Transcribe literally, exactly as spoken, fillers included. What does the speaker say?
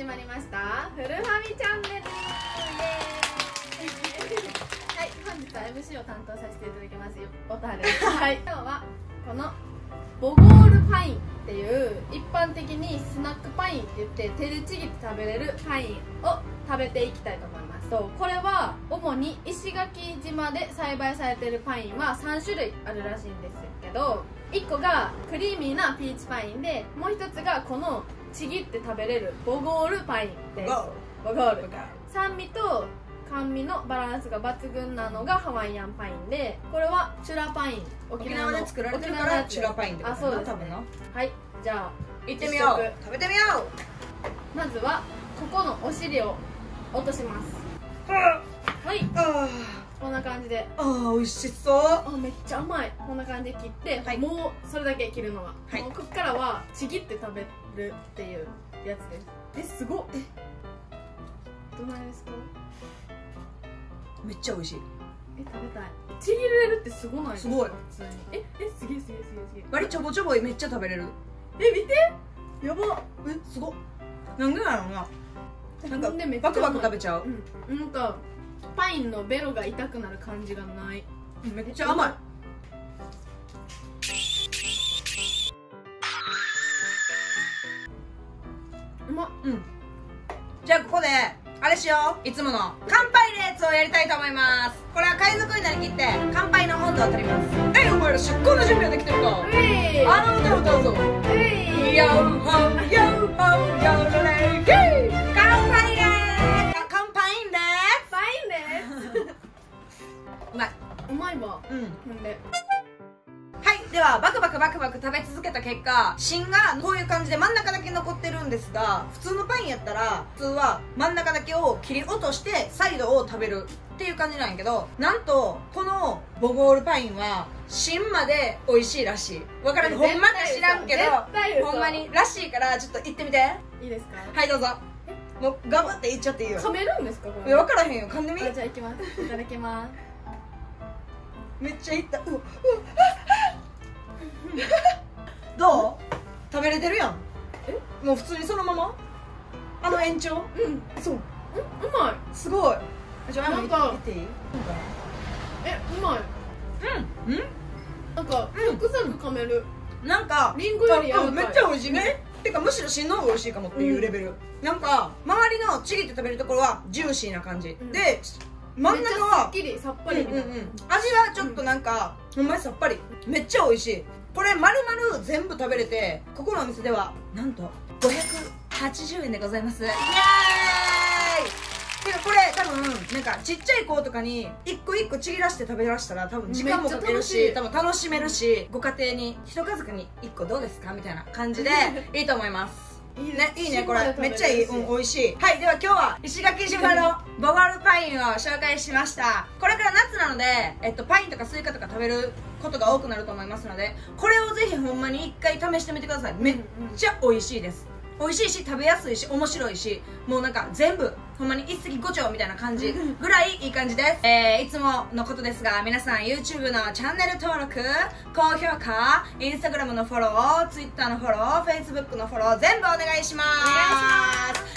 始まりましたフルファミチャンネル。はい、本日は エムシー を担当させていただきますオタです。はい、今日はこのボゴールパインっていう一般的にスナックパインって言って手でちぎって食べれるパインを食べていきたいと思います。とこれは主に石垣島で栽培されているパインはさんしゅるいあるらしいんですけど、いっこがクリーミーなピーチパインで、もうひとつがこのちぎって食べれるボゴールパインです。ボゴール。酸味と甘味のバランスが抜群なのがハワイアンパインで、これはチュラパイン、沖縄で作られてるからチュラパインってことだな、多分な。はい、じゃあいってみよう、食べてみよう。まずはここのお尻を落とします。はい、こんな感じで。ああ、美味しそう。あ、めっちゃ甘い。こんな感じで切って、はい、もうそれだけ切るのは、はい、ここからはちぎって食べるっていうやつです。え、すごっ。え、どないですか？めっちゃ美味しい。え、食べたい。ちぎれるってすごないですか？すごい。普通に。え、え、すげえすげえすげえすげえ。割りちょぼちょぼい、めっちゃ食べれる。え、見て。やば。え、すごっ。なんでなのな。なんかバクバク食べちゃう。うん、なんかパインのベロが痛くなる感じがない。めっちゃ甘い。うまっ。うん、じゃあここであれしよう、いつもの乾杯レーツをやりたいと思います。これは海賊になりきって乾杯の温度を取ります。え、お前ら出航の準備はできてるか？あの歌を歌うぞ。ヤウホウヤウホウヤウレイゲイ。乾杯レーツ。乾杯レーツ。乾杯レーツ。うまい。うまいわ。うん。なんで。はい、ではバクバクバクバク食べ続けた結果、芯がこういう感じで真ん中だけ残ってるんですが、普通のパインやったら普通は真ん中だけを切り落としてサイドを食べるっていう感じなんやけど、なんとこのボゴールパインは芯まで美味しいらしい。分からん、ほんまか知らんけど、ほんまにらしいから、ちょっと行ってみていいですか？はい、どうぞ。もう頑張っていっちゃっていいよ。噛めるんですかこれ？分からへんよ、噛んでみ。じゃあいきます。いただきます。めっちゃいった。うわうわどう？食べれてるやん。え、もう普通にそのままあの延長。うん、そう。うん、うまい。すごい。じゃあなんかえ、うまい。うんうん、なんかサクサク噛める。なんかリンゴよりやん、めっちゃ美味しいね。てかむしろ芯の方が美味しいかもっていうレベル。なんか周りのちぎって食べるところはジューシーな感じで、真ん中は味はちょっとなんかほんまにさっぱり、めっちゃ美味しい。これ丸々全部食べれて、ここのお店ではなんとごひゃくはちじゅうえんでございます。イエーイ。てかこれ多分なんかちっちゃい子とかに一個一個ちぎらして食べらしたら、多分時間もかけるし多分楽しめるし、ご家庭に一家族に一個どうですかみたいな感じでいいと思います。いいね、いいね、これめっちゃいい。うん、美味しい。はい、では今日は石垣島のボゴールパインを紹介しました。これから夏なので、えっと、パインとかスイカとか食べることが多くなると思いますので、これをぜひほんまにいっかい試してみてください。めっちゃ美味しいです。美味しいし食べやすいし面白いし、もうなんか全部ほんまに一石五鳥みたいな感じぐらいいい感じです。えー、いつものことですが、皆さん YouTube のチャンネル登録、高評価、 Instagram のフォロー、Twitter のフォロー、Facebook のフォロー、全部お願いします。お願いします。